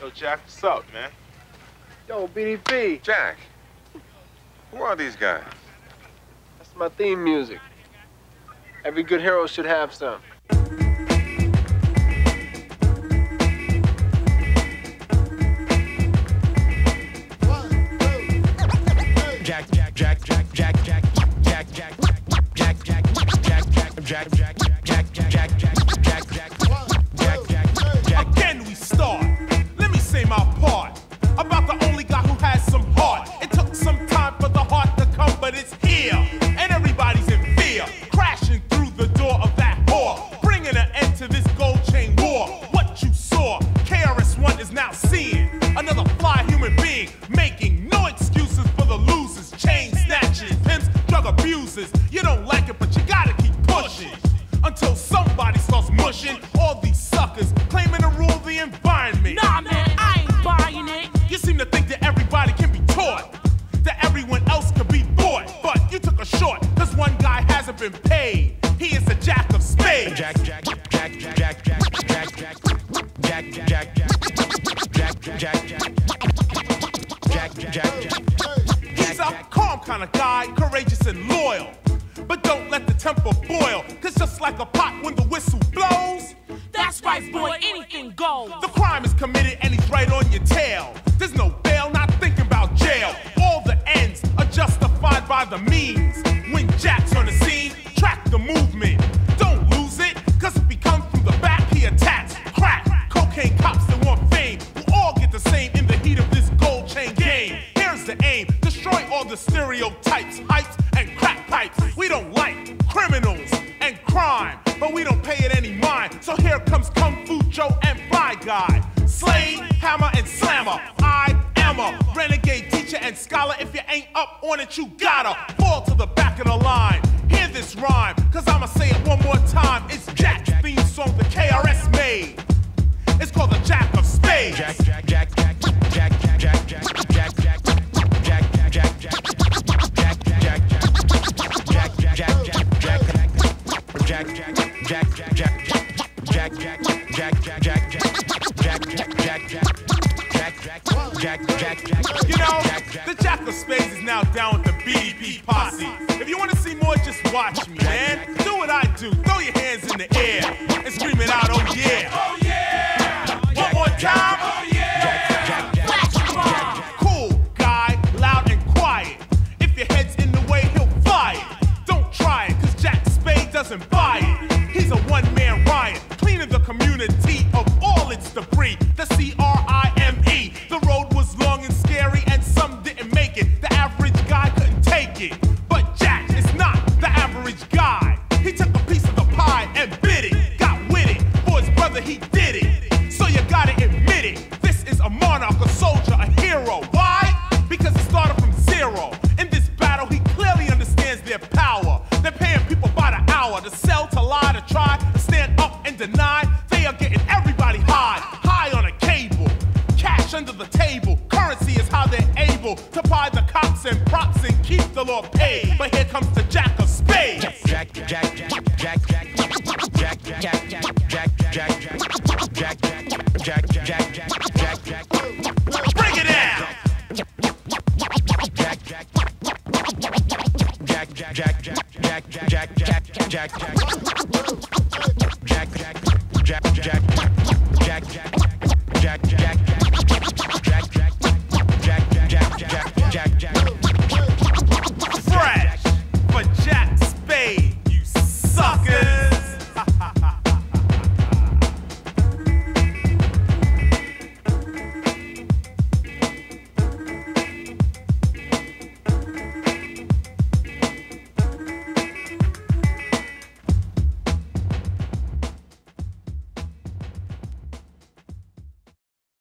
Yo, Jack, what's up, man? Yo, BDP. Jack, who are these guys? That's my theme music. Every good hero should have some. Jack. Again we start. Let me say my part about the only guy who has some heart. It took some time for the heart to come, but it's here, and everybody's in fear. Crashing through the door of that whore, bringing an end to this gold chain war. What you saw, KRS-One is now seeing another fly human being, making no excuses for the losers, chain snatchers, pimps, drug abusers. You don't like it, but you gotta keep pushing until somebody starts mushing all these suckers claiming to rule the environment. Nah, man, I ain't buying it. You seem to think that everybody can be taught, that everyone else could be bought, but you took a short, cause one guy hasn't been paid. He is the Jack of Spades. Jack. He's a calm kind of guy, courageous and loyal, but don't let the temper boil, cause just like a pot when the whistle blows, that's right, boy, anything goes. The crime is committed and he's right on your tail. There's no bail, not thinking about jail. All the ends are justified by the means. When Jack's on the scene, track the movement. Don't lose it, cause if he comes from the back, he attacks. Crack, cocaine cops that want fame will all get the same in the heat of this gold chain game. Here's the aim, destroy all the stereotypes, hypes, and crack pipes. We don't like criminals and crime, but we don't pay it any mind. So here comes Kung Fu Joe and Fly Guy, Slade, Hammer, and Slammer. I am a renegade teacher and scholar. If you ain't up on it, you gotta fall to the back of the line. Hear this rhyme, cause I'ma say it one more time. It's Jack's theme song that KRS made. It's called the Jack of Spades. You know, the Jack of Spades is now down with the BDP posse. If you want to see more, just watch me, man. Do what I do, throw your hands in the air and scream it out, oh yeah. Oh yeah! One more time, oh yeah! Flash. Cool guy, loud and quiet. If your head's in the way, he'll fly it. Don't try it, cause Jack Spade doesn't buy it. He's a one-man riot, cleaning the community of all its debris. The CRIME. The road was long and scary, and some didn't make it. The average guy couldn't take it. But Jack is not the average guy. He took a piece of the pie and bit it. Got with it. For his brother, he did it. So you gotta admit it. This is a monarch, a soldier, a hero. Why? Because he started from zero. In this battle, he clearly understands their power. They're paying people by the hour to sell, to lie, to try, to stand up and deny. They are getting everybody high, high on a cable, cash under the table. Currency is how they're able to buy the cops and props and keep the law paid. But here comes the Jack of Spades. Jack. Bring it down. Jack.